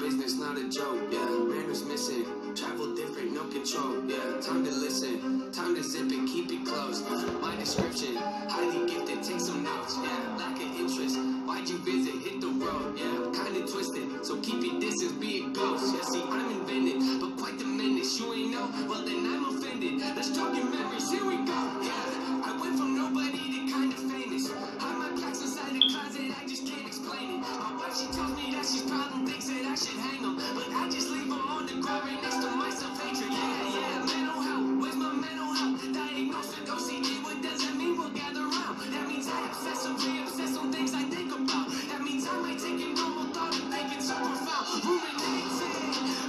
business, not a joke, yeah. Manners missing, travel different, no control, yeah. Time to listen, time to zip it, keep it close. My description, highly gifted, take some notes, yeah. Lack of interest, why'd you visit, hit the road, yeah. Kinda twisted, so keep your distance, be a ghost, yeah. See, I'm invented, but quite the menace, you ain't know, well then I'm offended. Let's talk your memories, here we go, yeah. I went from nobody to kinda famous. Hide my packs inside the closet, I just can't explain it. My wife, she tells me that she's proud and thinks that I should hang them, but I just leave them on the ground right next to my self-hatred. Yeah, yeah, mental health, where's my mental health? Diagnosed with OCD, what does that mean? We'll gather around. That means I obsessively obsess on things I think about. That means I might take a normal thought and think it's so profound. Ruminating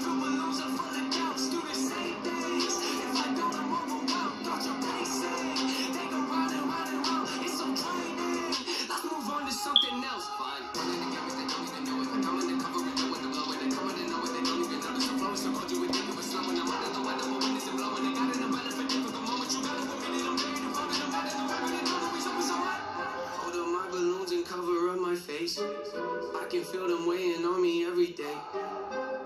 from balloons are full of doubts, do the same things. If I don't, I'm overwhelmed, thoughts are pacing. They go round and round and round, it's so draining. Let's move on to something else, fine. I can feel them weighing on me every day.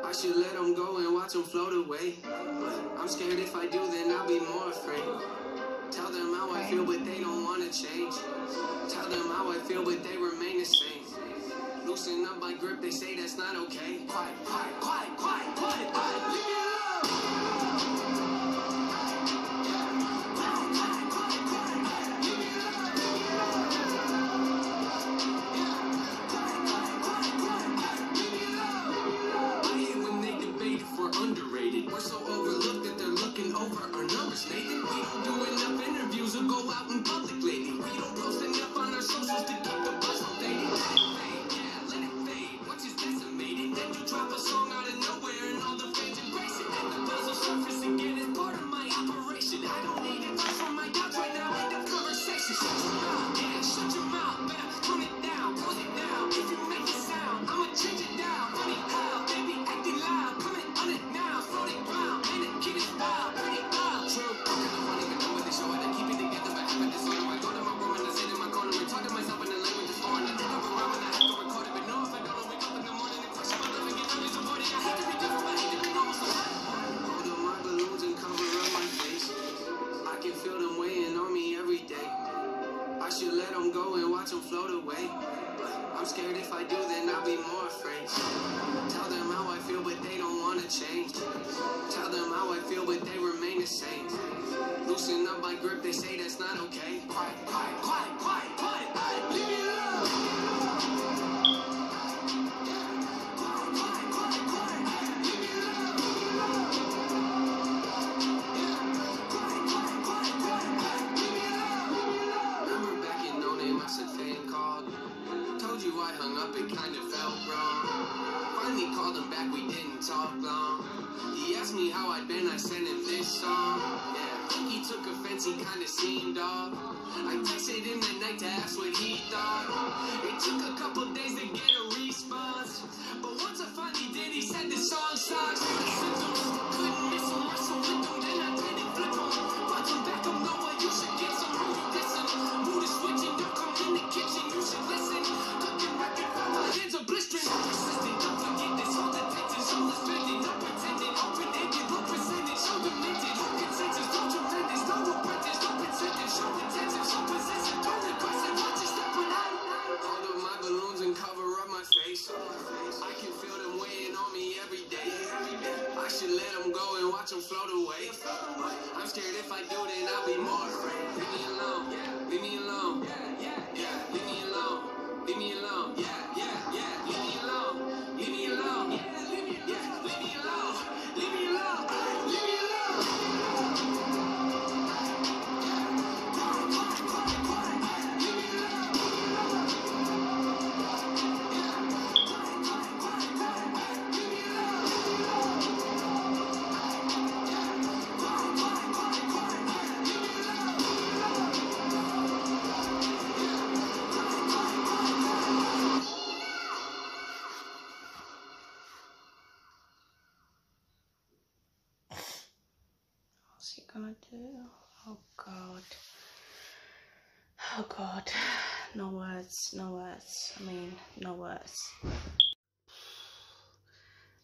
I should let them go and watch them float away, but I'm scared if I do, then I'll be more afraid. Tell them how I feel, but they don't want to change. Tell them how I feel, but they remain the same. Loosen up my grip, they say that's not okay. Quiet, quiet, quiet, quiet, quiet, quiet. Leave me alone.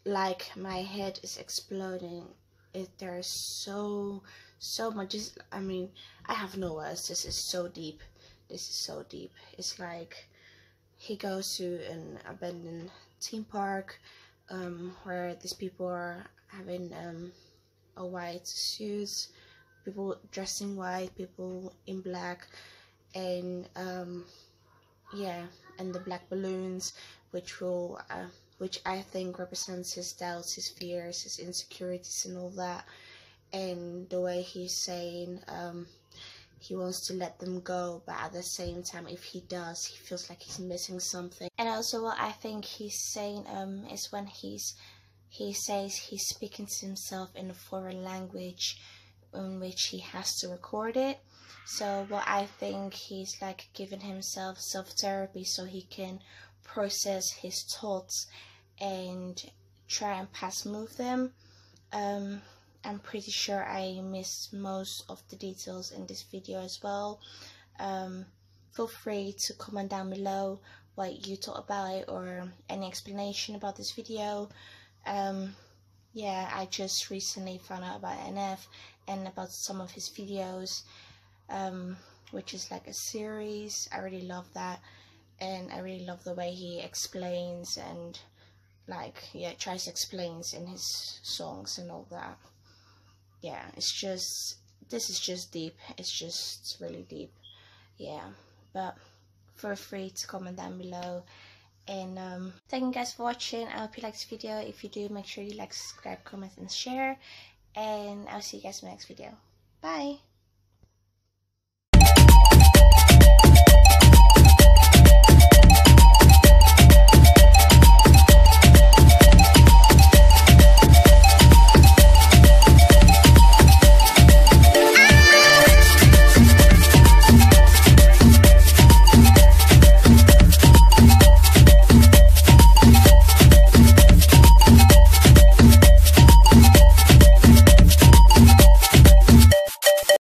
like my head is exploding. There's so much. I mean, I have no words. This is so deep. It's like he goes to an abandoned theme park where these people are having a white suits, people dressed in white, people in black, and yeah, and the black balloons, which will which I think represents his doubts, his fears, his insecurities and all that. And the way he's saying he wants to let them go, but at the same time, if he does, he feels like he's missing something. And also what I think he's saying is when he says he's speaking to himself in a foreign language in which he has to record it. So what I think, he's like giving himself self-therapy so he can process his thoughts and try and past move them. I'm pretty sure I missed most of the details in this video as well. Feel free to comment down below what you thought about it or any explanation about this video. Yeah, I just recently found out about NF and about some of his videos, which is like a series. I really love that, and I really love the way he explains and tries to explain in his songs and all that. Yeah, this is just deep. It's really deep. Yeah, but feel free to comment down below. And thank you guys for watching. I hope you liked this video. If you do, make sure you like, subscribe, comment and share, and I'll see you guys in the next video. Bye.